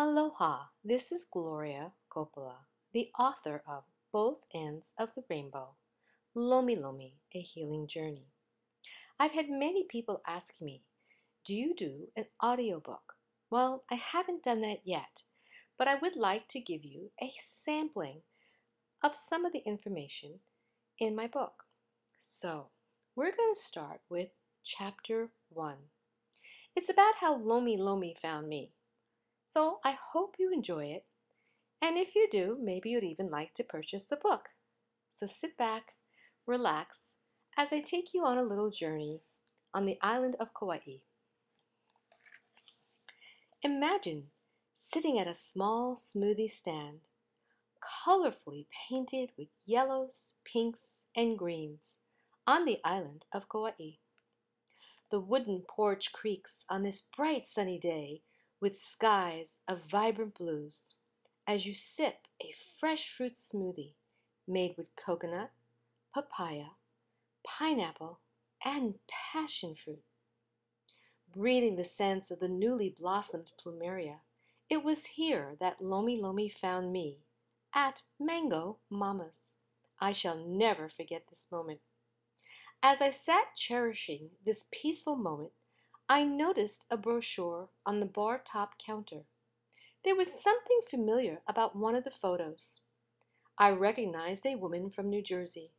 Aloha, this is Gloria Coppola, the author of Both Ends of the Rainbow, Lomi Lomi, A Healing Journey. I've had many people ask me, do you do an audiobook? Well, I haven't done that yet, but I would like to give you a sampling of some of the information in my book. So, we're going to start with Chapter 1. It's about how Lomi Lomi found me. So I hope you enjoy it, and if you do, maybe you'd even like to purchase the book. So sit back, relax, as I take you on a little journey on the island of Kauai. Imagine sitting at a small smoothie stand, colorfully painted with yellows, pinks, and greens on the island of Kauai. The wooden porch creaks on this bright sunny day with skies of vibrant blues as you sip a fresh fruit smoothie made with coconut, papaya, pineapple, and passion fruit. Breathing the scents of the newly blossomed plumeria, it was here that Lomi Lomi found me at Mango Mama's. I shall never forget this moment. As I sat cherishing this peaceful moment, I noticed a brochure on the bar top counter. There was something familiar about one of the photos. I recognized a woman from New Jersey,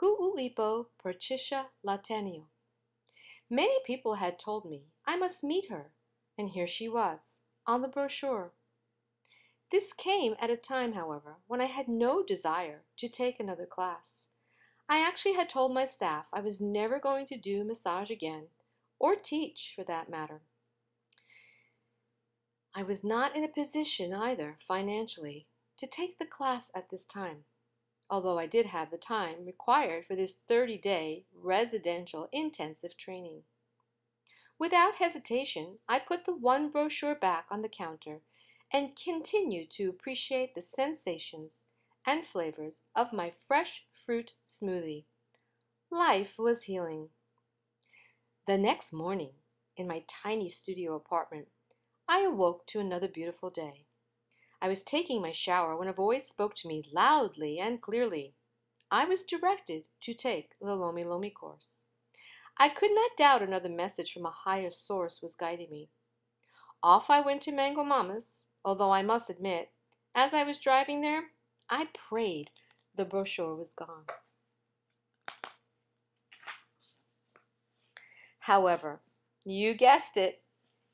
Kuʻuipo Patricia Latenio. Many people had told me I must meet her, and here she was, on the brochure. This came at a time, however, when I had no desire to take another class. I actually had told my staff I was never going to do massage again, or teach, for that matter. I was not in a position either, financially, to take the class at this time, although I did have the time required for this 30-day residential intensive training. Without hesitation, I put the one brochure back on the counter and continued to appreciate the sensations and flavors of my fresh fruit smoothie. Life was healing. The next morning, in my tiny studio apartment, I awoke to another beautiful day. I was taking my shower when a voice spoke to me loudly and clearly. I was directed to take the Lomi Lomi course. I could not doubt another message from a higher source was guiding me. Off I went to Mango Mama's, although I must admit, as I was driving there, I prayed the brochure was gone. However, you guessed it,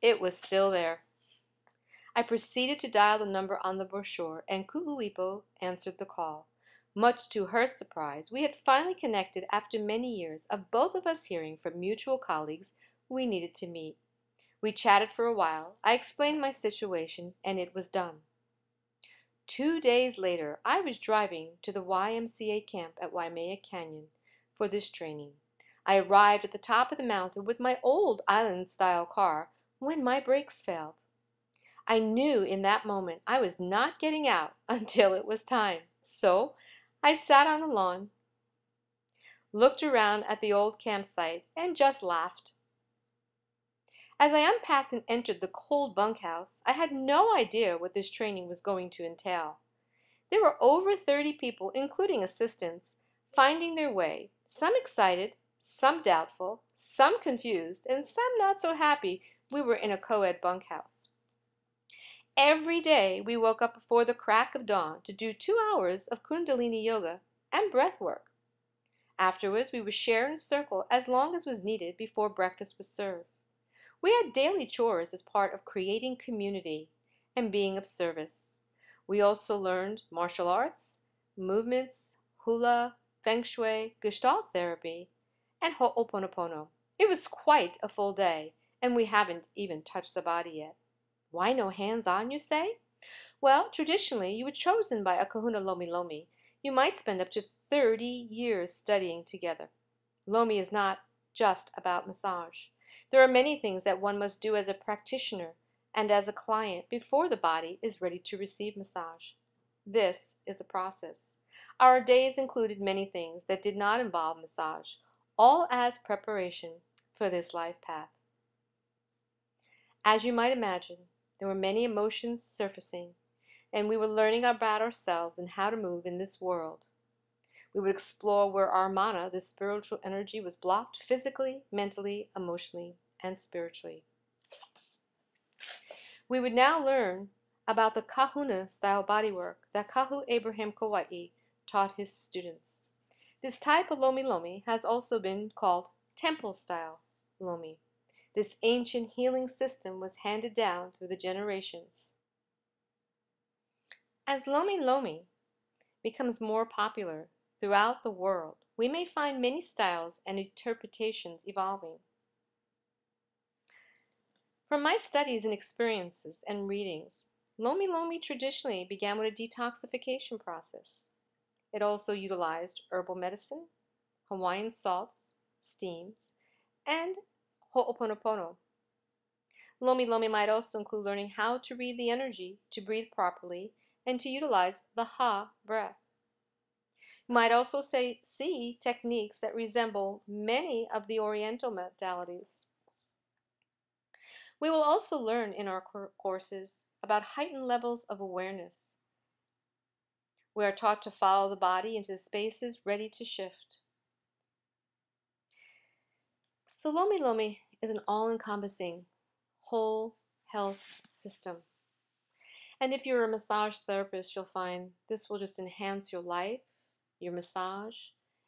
it was still there. I proceeded to dial the number on the brochure, and Kuʻuipo answered the call. Much to her surprise, we had finally connected after many years of both of us hearing from mutual colleagues we needed to meet. We chatted for a while, I explained my situation, and it was done. 2 days later, I was driving to the YMCA camp at Waimea Canyon for this training. I arrived at the top of the mountain with my old island-style car when my brakes failed. I knew in that moment I was not getting out until it was time, so I sat on the lawn, looked around at the old campsite, and just laughed. As I unpacked and entered the cold bunkhouse, I had no idea what this training was going to entail. There were over 30 people, including assistants, finding their way, some excited, some doubtful, some confused, and some not so happy we were in a co-ed bunkhouse. Every day we woke up before the crack of dawn to do 2 hours of Kundalini yoga and breath work. Afterwards, we would share in circle as long as was needed before breakfast was served. We had daily chores as part of creating community and being of service. We also learned martial arts, movements, hula, feng shui, gestalt therapy, and Ho'oponopono. It was quite a full day, and we haven't even touched the body yet. Why no hands-on, you say? Well, traditionally, you were chosen by a kahuna Lomi Lomi. You might spend up to 30 years studying together. Lomi is not just about massage. There are many things that one must do as a practitioner and as a client before the body is ready to receive massage. This is the process. Our days included many things that did not involve massage, all as preparation for this life path. As you might imagine, There were many emotions surfacing, and we were learning about ourselves and how to move in this world. We would explore where our mana, this spiritual energy, was blocked physically, mentally, emotionally, and spiritually. We would now learn about the kahuna style bodywork that Kahu Abraham Kauai taught his students. This type of Lomi Lomi has also been called temple style Lomi. This ancient healing system was handed down through the generations. As Lomi Lomi becomes more popular throughout the world, we may find many styles and interpretations evolving. From my studies and experiences and readings, Lomi Lomi traditionally began with a detoxification process. It also utilized herbal medicine, Hawaiian salts, steams, and Ho'oponopono. Lomi Lomi might also include learning how to read the energy, to breathe properly, and to utilize the ha breath. You might also see techniques that resemble many of the Oriental modalities. We will also learn in our courses about heightened levels of awareness. We are taught to follow the body into the spaces ready to shift. So Lomi Lomi is an all-encompassing whole health system. And if you're a massage therapist, you'll find this will just enhance your life, your massage,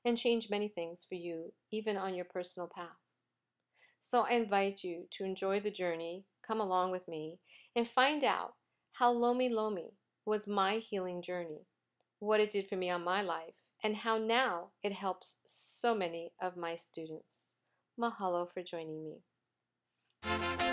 and change many things for you, even on your personal path. So I invite you to enjoy the journey, come along with me, and find out how Lomi Lomi was my healing journey, what it did for me on my life, and how now it helps so many of my students. Mahalo for joining me.